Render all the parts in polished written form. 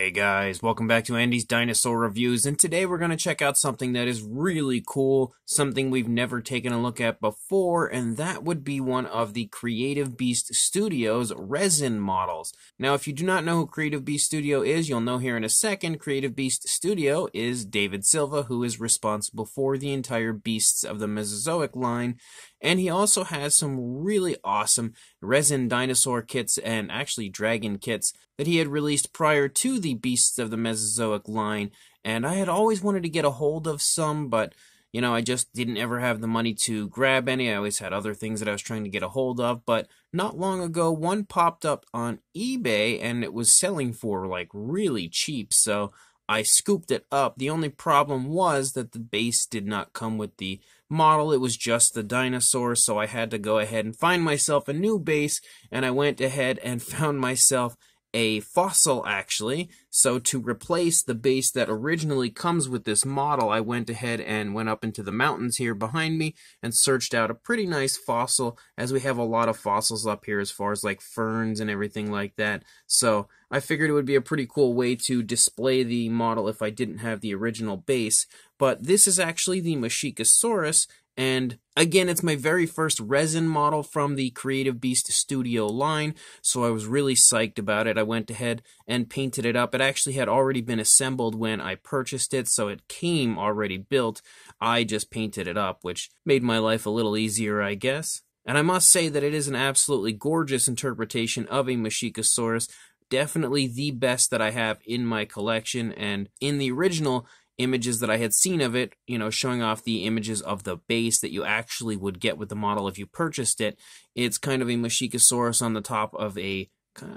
Hey guys, welcome back to Andy's Dinosaur Reviews, and today we're going to check out something that is really cool, something we've never taken a look at before, and that would be one of the Creative Beast Studios resin models. Now, if you do not know who Creative Beast Studio is, you'll know here in a second. Creative Beast Studio is David Silva, who is responsible for the entire Beasts of the Mesozoic line, and he also has some really awesome resin dinosaur kits and actually dragon kits that he had released prior to the Beasts of the Mesozoic line, and I had always wanted to get a hold of some, but, you know, I just didn't ever have the money to grab any. I always had other things that I was trying to get a hold of, but not long ago, one popped up on eBay, and it was selling for, like, really cheap, so I scooped it up. The only problem was that the base did not come with the model. It was just the dinosaur, so I had to go ahead and find myself a new base, and I went ahead and found myself a fossil, actually. So to replace the base that originally comes with this model, I went ahead and went up into the mountains here behind me and searched out a pretty nice fossil, as we have a lot of fossils up here as far as like ferns and everything like that. So I figured it would be a pretty cool way to display the model if I didn't have the original base. But this is actually the Masiakasaurus, and again, it's my very first resin model from the Creative Beast Studio line, so I was really psyched about it. I went ahead and painted it up. It actually had already been assembled when I purchased it, so it came already built. I just painted it up, which made my life a little easier, I guess. And I must say that it is an absolutely gorgeous interpretation of a Masiakasaurus. Definitely the best that I have in my collection, and in the original images that I had seen of it, you know, showing off the images of the base that you actually would get with the model if you purchased it, it's kind of a Masiakasaurus on the top of a,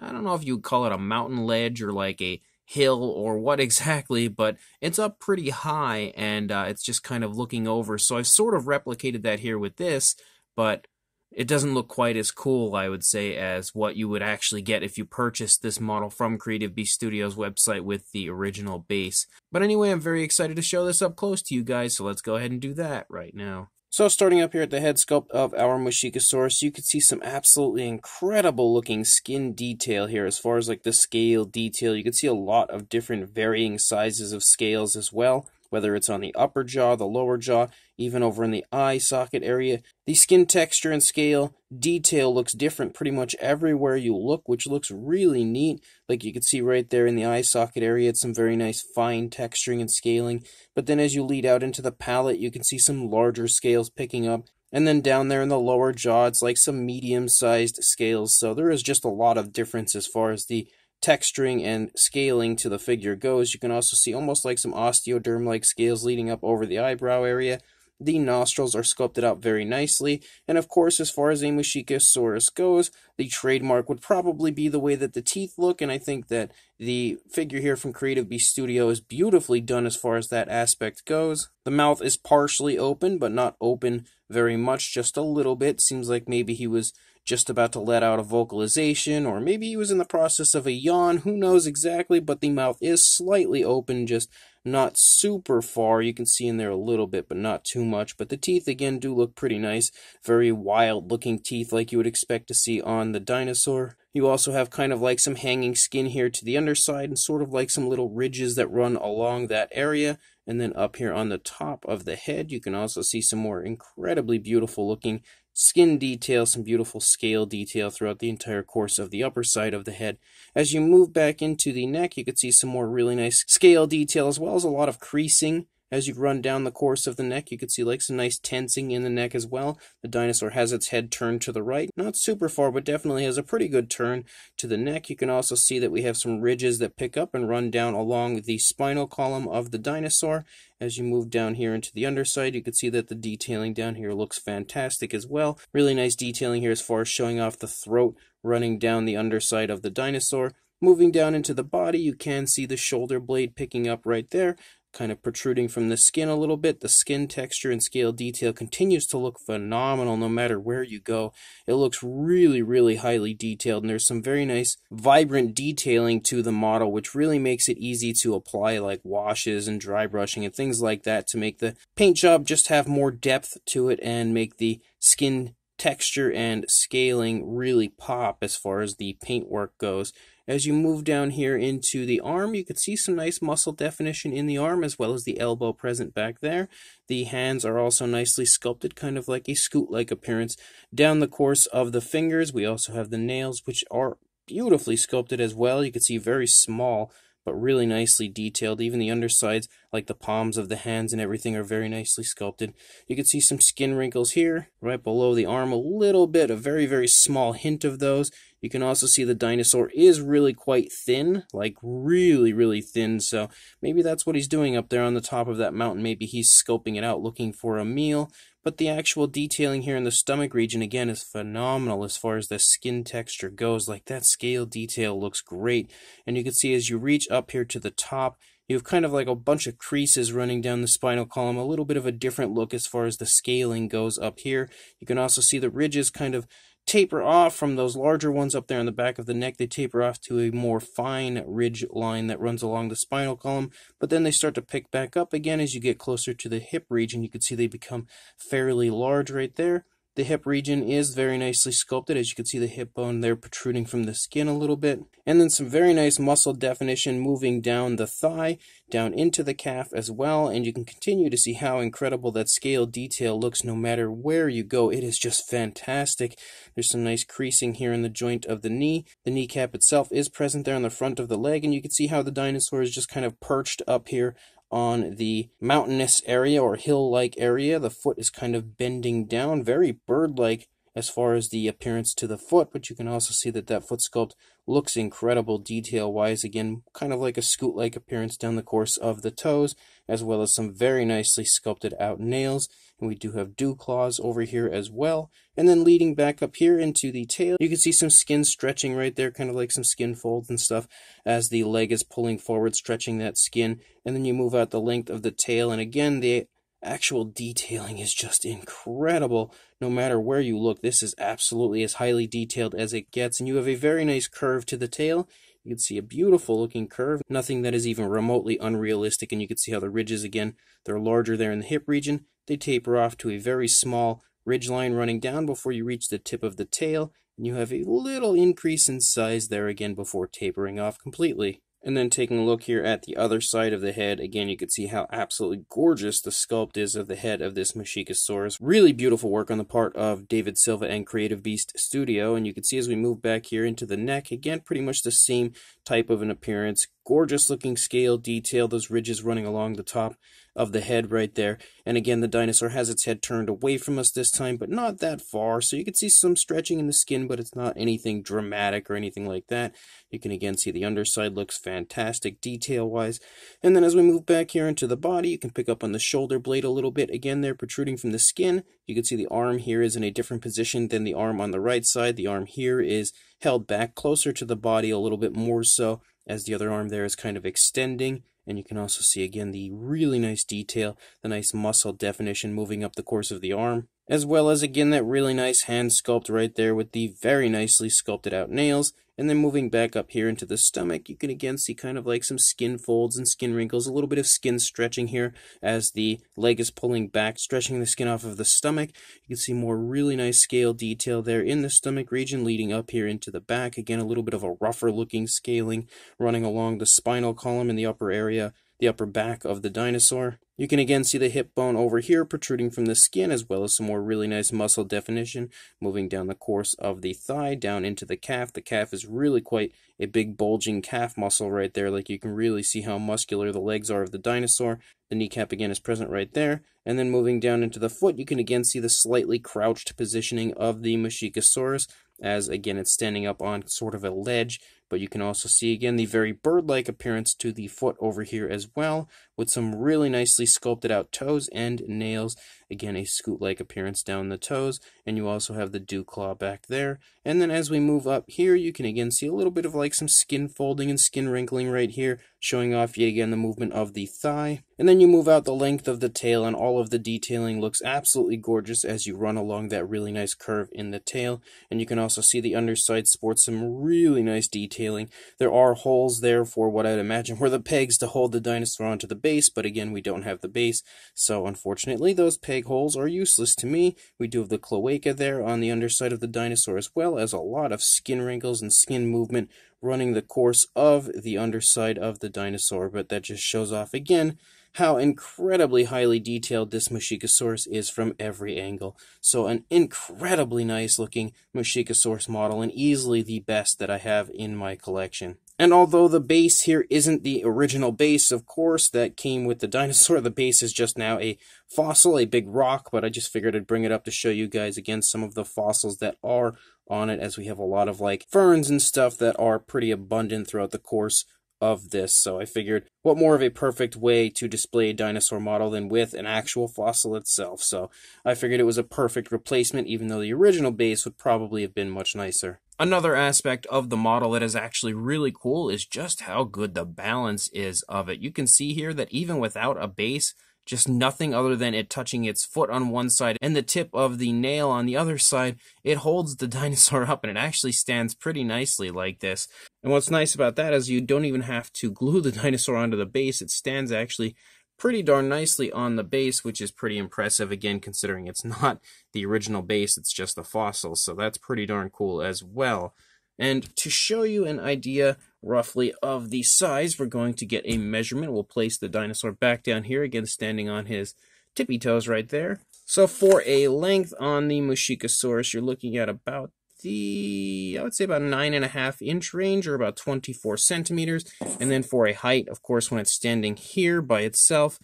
I don't know if you would call it a mountain ledge or like a hill or what exactly, but it's up pretty high, and it's just kind of looking over. So I've sort of replicated that here with this, but it doesn't look quite as cool, I would say, as what you would actually get if you purchased this model from Creative Beast Studios' website with the original base. But anyway, I'm very excited to show this up close to you guys, so let's go ahead and do that right now. So starting up here at the head sculpt of our Masiakasaurus, you can see some absolutely incredible looking skin detail here as far as like the scale detail. You can see a lot of different varying sizes of scales as well, whether it's on the upper jaw, the lower jaw, even over in the eye socket area. The skin texture and scale detail looks different pretty much everywhere you look, which looks really neat. Like you can see right there in the eye socket area, it's some very nice fine texturing and scaling. But then as you lead out into the palate, you can see some larger scales picking up. And then down there in the lower jaw, it's like some medium-sized scales. So there is just a lot of difference as far as the texturing and scaling to the figure goes. You can also see almost like some osteoderm-like scales leading up over the eyebrow area. The nostrils are sculpted out very nicely, and of course, as far as a Masiakasaurus goes, the trademark would probably be the way that the teeth look, and I think that the figure here from Creative Beast Studio is beautifully done as far as that aspect goes. The mouth is partially open, but not open very much, just a little bit. Seems like maybe he was just about to let out a vocalization, or maybe he was in the process of a yawn, who knows exactly, but the mouth is slightly open, just not super far. You can see in there a little bit, but not too much. But the teeth, again, do look pretty nice. Very wild-looking teeth like you would expect to see on the dinosaur. You also have kind of like some hanging skin here to the underside, and sort of like some little ridges that run along that area. And then up here on the top of the head, you can also see some more incredibly beautiful-looking skin detail, some beautiful scale detail throughout the entire course of the upper side of the head. As you move back into the neck, you can see some more really nice scale detail, as well as a lot of creasing. As you run down the course of the neck, you can see like some nice tensing in the neck as well. The dinosaur has its head turned to the right. Not super far, but definitely has a pretty good turn to the neck. You can also see that we have some ridges that pick up and run down along the spinal column of the dinosaur. As you move down here into the underside, you can see that the detailing down here looks fantastic as well. Really nice detailing here as far as showing off the throat running down the underside of the dinosaur. Moving down into the body, you can see the shoulder blade picking up right there, kind of protruding from the skin a little bit. The skin texture and scale detail continues to look phenomenal no matter where you go. It looks really, really highly detailed, and there's some very nice, vibrant detailing to the model, which really makes it easy to apply like washes and dry brushing and things like that to make the paint job just have more depth to it and make the skin texture and scaling really pop as far as the paintwork goes. As you move down here into the arm, you can see some nice muscle definition in the arm as well as the elbow present back there. The hands are also nicely sculpted, kind of like a scoot-like appearance. Down the course of the fingers, we also have the nails, which are beautifully sculpted as well. You can see very small, but really nicely detailed. Even the undersides, like the palms of the hands and everything, are very nicely sculpted. You can see some skin wrinkles here, right below the arm, a little bit, a very, very small hint of those. You can also see the dinosaur is really quite thin, like really, really thin, so maybe that's what he's doing up there on the top of that mountain. Maybe he's scoping it out, looking for a meal, but the actual detailing here in the stomach region, again, is phenomenal as far as the skin texture goes. Like, that scale detail looks great, and you can see as you reach up here to the top, you have kind of like a bunch of creases running down the spinal column, a little bit of a different look as far as the scaling goes up here. You can also see the ridges kind of taper off from those larger ones up there on the back of the neck. They taper off to a more fine ridge line that runs along the spinal column, but then they start to pick back up again as you get closer to the hip region. You can see they become fairly large right there. The hip region is very nicely sculpted, as you can see the hip bone there protruding from the skin a little bit. And then some very nice muscle definition moving down the thigh, down into the calf as well, and you can continue to see how incredible that scale detail looks no matter where you go. It is just fantastic. There's some nice creasing here in the joint of the knee. The kneecap itself is present there on the front of the leg, and you can see how the dinosaur is just kind of perched up here on the mountainous area or hill-like area. The foot is kind of bending down, very bird-like as far as the appearance to the foot, but you can also see that that foot sculpt looks incredible detail-wise. Again, kind of like a scoot-like appearance down the course of the toes, as well as some very nicely sculpted out nails. And we do have dew claws over here as well. And then leading back up here into the tail, you can see some skin stretching right there, kind of like some skin folds and stuff, as the leg is pulling forward, stretching that skin. And then you move out the length of the tail, and again, the actual detailing is just incredible. No matter where you look, this is absolutely as highly detailed as it gets, and you have a very nice curve to the tail. You can see a beautiful looking curve, nothing that is even remotely unrealistic, and you can see how the ridges, again, they're larger there in the hip region. They taper off to a very small ridge line running down before you reach the tip of the tail, and you have a little increase in size there again before tapering off completely. And then taking a look here at the other side of the head, again, you can see how absolutely gorgeous the sculpt is of the head of this Masiakasaurus. Really beautiful work on the part of David Silva and Creative Beast Studio. And you can see as we move back here into the neck, again, pretty much the same type of an appearance. Gorgeous looking scale detail, those ridges running along the top of the head right there. And again, the dinosaur has its head turned away from us this time, but not that far, so you can see some stretching in the skin, but it's not anything dramatic or anything like that. You can again see the underside looks fantastic detail wise. And then as we move back here into the body, you can pick up on the shoulder blade a little bit, again they're protruding from the skin. You can see the arm here is in a different position than the arm on the right side. The arm here is held back closer to the body a little bit more so, as the other arm there is kind of extending. And you can also see again the really nice detail, the nice muscle definition moving up the course of the arm, as well as again that really nice hand sculpt right there with the very nicely sculpted out nails. And then moving back up here into the stomach, you can again see kind of like some skin folds and skin wrinkles, a little bit of skin stretching here as the leg is pulling back, stretching the skin off of the stomach. You can see more really nice scale detail there in the stomach region leading up here into the back. Again, a little bit of a rougher looking scaling running along the spinal column in the upper area, the upper back of the dinosaur. You can again see the hip bone over here protruding from the skin, as well as some more really nice muscle definition moving down the course of the thigh, down into the calf. The calf is really quite a big bulging calf muscle right there, like you can really see how muscular the legs are of the dinosaur. The kneecap again is present right there. And then moving down into the foot, you can again see the slightly crouched positioning of the Masiakasaurus, as again it's standing up on sort of a ledge. But you can also see again the very bird-like appearance to the foot over here as well, with some really nicely sculpted out toes and nails. Again, a scoot-like appearance down the toes, and you also have the dew claw back there. And then as we move up here, you can again see a little bit of like some skin folding and skin wrinkling right here, showing off yet again the movement of the thigh. And then you move out the length of the tail, and all of the detailing looks absolutely gorgeous as you run along that really nice curve in the tail. And you can also see the underside sports some really nice detailing. There are holes there for what I'd imagine were the pegs to hold the dinosaur onto the base, but again, we don't have the base, so unfortunately those pegs snake holes are useless to me. We do have the cloaca there on the underside of the dinosaur, as well as a lot of skin wrinkles and skin movement running the course of the underside of the dinosaur, but that just shows off again how incredibly highly detailed this Masiakasaurus is from every angle. So an incredibly nice looking Masiakasaurus model, and easily the best that I have in my collection. And although the base here isn't the original base, of course, that came with the dinosaur, the base is just now a fossil, a big rock, but I just figured I'd bring it up to show you guys again some of the fossils that are on it, as we have a lot of like ferns and stuff that are pretty abundant throughout the course of this. So I figured what more of a perfect way to display a dinosaur model than with an actual fossil itself. So I figured it was a perfect replacement, even though the original base would probably have been much nicer. Another aspect of the model that is actually really cool is just how good the balance is of it. You can see here that even without a base, just nothing other than it touching its foot on one side and the tip of the nail on the other side, it holds the dinosaur up, and it actually stands pretty nicely like this. And what's nice about that is you don't even have to glue the dinosaur onto the base. It stands actually pretty darn nicely on the base, which is pretty impressive, again, considering it's not the original base, it's just the fossil. So that's pretty darn cool as well. And to show you an idea roughly of the size, we're going to get a measurement. We'll place the dinosaur back down here, again standing on his tippy toes right there. So for a length on the Masiakasaurus, you're looking at about the, I would say about 9.5-inch range, or about 24 centimeters. And then for a height, of course, when it's standing here by itself,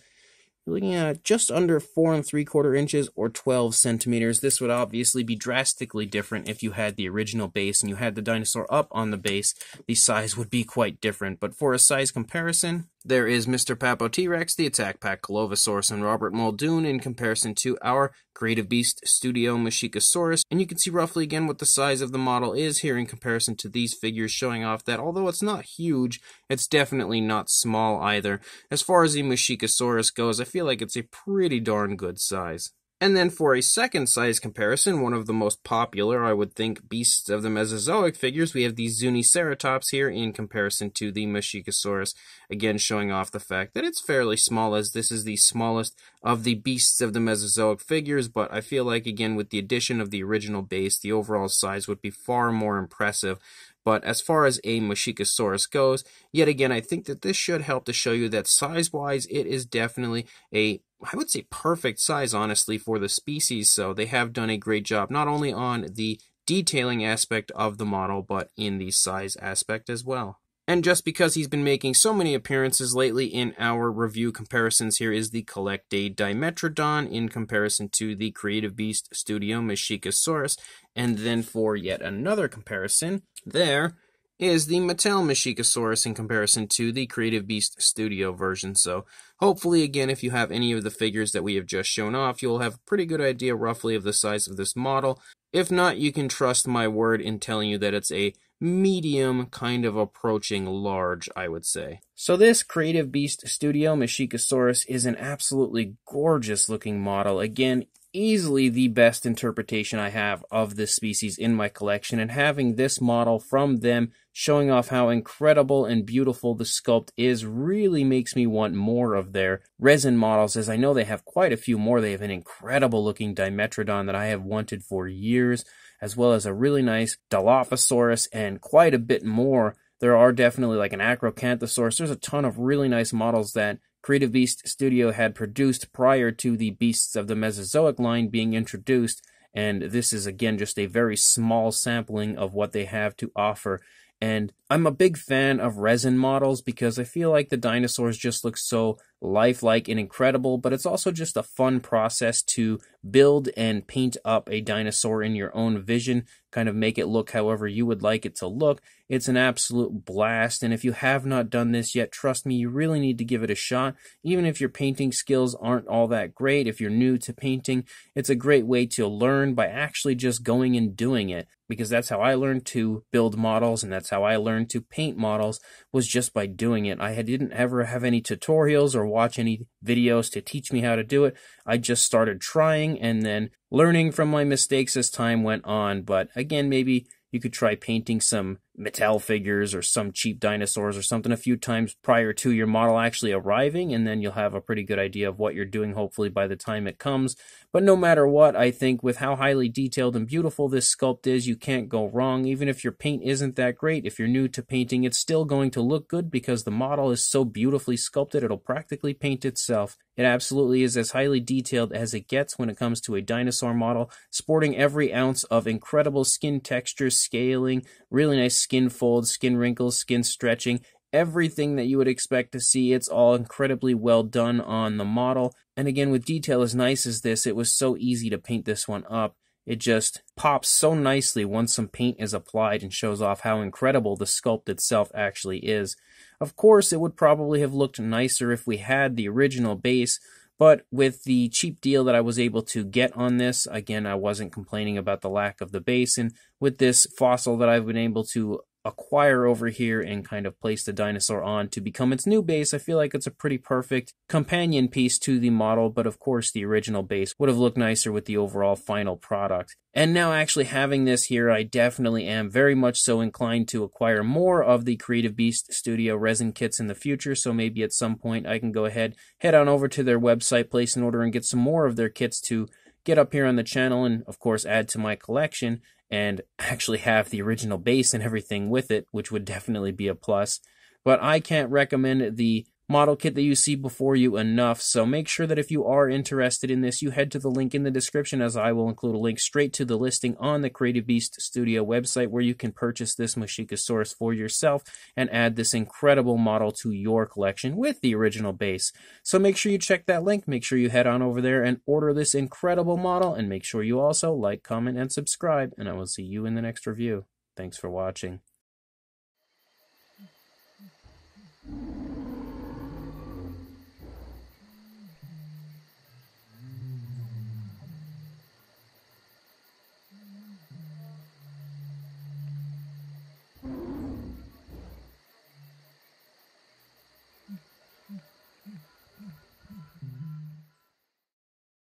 you're looking at just under 4 3/4 inches or 12 centimeters. This would obviously be drastically different if you had the original base and you had the dinosaur up on the base. The size would be quite different. But for a size comparison, there is Mr. Papo T-Rex, the Attack Pack Dilophosaurus, and Robert Muldoon in comparison to our Creative Beast Studio Masiakasaurus. And you can see roughly again what the size of the model is here in comparison to these figures, showing off that although it's not huge, it's definitely not small either. As far as the Masiakasaurus goes, I feel like it's a pretty darn good size. And then for a second size comparison, one of the most popular, I would think, Beasts of the Mesozoic figures, we have the Zuniceratops here in comparison to the Masiakasaurus, again showing off the fact that it's fairly small, as this is the smallest of the Beasts of the Mesozoic figures, but I feel like, again, with the addition of the original base, the overall size would be far more impressive. But as far as a Masiakasaurus goes, yet again, I think that this should help to show you that size-wise, it is definitely a, I would say, perfect size, honestly, for the species. So they have done a great job, not only on the detailing aspect of the model, but in the size aspect as well. And just because he's been making so many appearances lately in our review comparisons, here is the Collecta Dimetrodon in comparison to the Creative Beast Studio Masiakasaurus. And then for yet another comparison, there is the Mattel Masiakasaurus in comparison to the Creative Beast Studio version. So hopefully, again, if you have any of the figures that we have just shown off, you'll have a pretty good idea roughly of the size of this model. If not, you can trust my word in telling you that it's a medium, kind of approaching large, I would say. So this Creative Beast Studio Masiakasaurus is an absolutely gorgeous looking model. Again, easily the best interpretation I have of this species in my collection, and having this model from them showing off how incredible and beautiful the sculpt is really makes me want more of their resin models, as I know they have quite a few more. They have an incredible looking Dimetrodon that I have wanted for years, as well as a really nice Dilophosaurus, and quite a bit more. There are definitely like an Acrocanthosaurus. There's a ton of really nice models that Creative Beast Studio had produced prior to the Beasts of the Mesozoic line being introduced, and this is again just a very small sampling of what they have to offer. And I'm a big fan of resin models because I feel like the dinosaurs just look so lifelike and incredible, but it's also just a fun process to build and paint up a dinosaur in your own vision, kind of make it look however you would like it to look. It's an absolute blast, and if you have not done this yet, trust me, you really need to give it a shot. Even if your painting skills aren't all that great, if you're new to painting, it's a great way to learn by actually just going and doing it, because that's how I learned to build models, and that's how I learned to paint models, was just by doing it. I didn't ever have any tutorials or watch any videos to teach me how to do it. I just started trying and then learning from my mistakes as time went on. But again, maybe you could try painting some Mattel figures or some cheap dinosaurs or something a few times prior to your model actually arriving, and then you'll have a pretty good idea of what you're doing, hopefully, by the time it comes. But no matter what, I think with how highly detailed and beautiful this sculpt is, you can't go wrong. Even if your paint isn't that great, if you're new to painting, it's still going to look good because the model is so beautifully sculpted, it'll practically paint itself. It absolutely is as highly detailed as it gets when it comes to a dinosaur model, sporting every ounce of incredible skin texture, scaling, really nice skin folds, skin wrinkles, skin stretching, everything that you would expect to see. It's all incredibly well done on the model. And again, with detail as nice as this, it was so easy to paint this one up. It just pops so nicely once some paint is applied and shows off how incredible the sculpt itself actually is. Of course, it would probably have looked nicer if we had the original base, but with the cheap deal that I was able to get on this, again, I wasn't complaining about the lack of the base, and with this fossil that I've been able to acquire over here and kind of place the dinosaur on to become its new base, I feel like it's a pretty perfect companion piece to the model, but of course the original base would have looked nicer with the overall final product. And now actually having this here, I definitely am very much so inclined to acquire more of the Creative Beast Studio resin kits in the future, so maybe at some point I can go ahead, head on over to their website, place an order, and get some more of their kits to get up here on the channel and of course add to my collection, and actually have the original base and everything with it, which would definitely be a plus. But I can't recommend the model kit that you see before you enough, so make sure that if you are interested in this, you head to the link in the description, as I will include a link straight to the listing on the Creative Beast Studio website where you can purchase this Masiakasaurus for yourself and add this incredible model to your collection with the original base. So make sure you check that link, make sure you head on over there and order this incredible model, and make sure you also like, comment, and subscribe, and I will see you in the next review. Thanks for watching.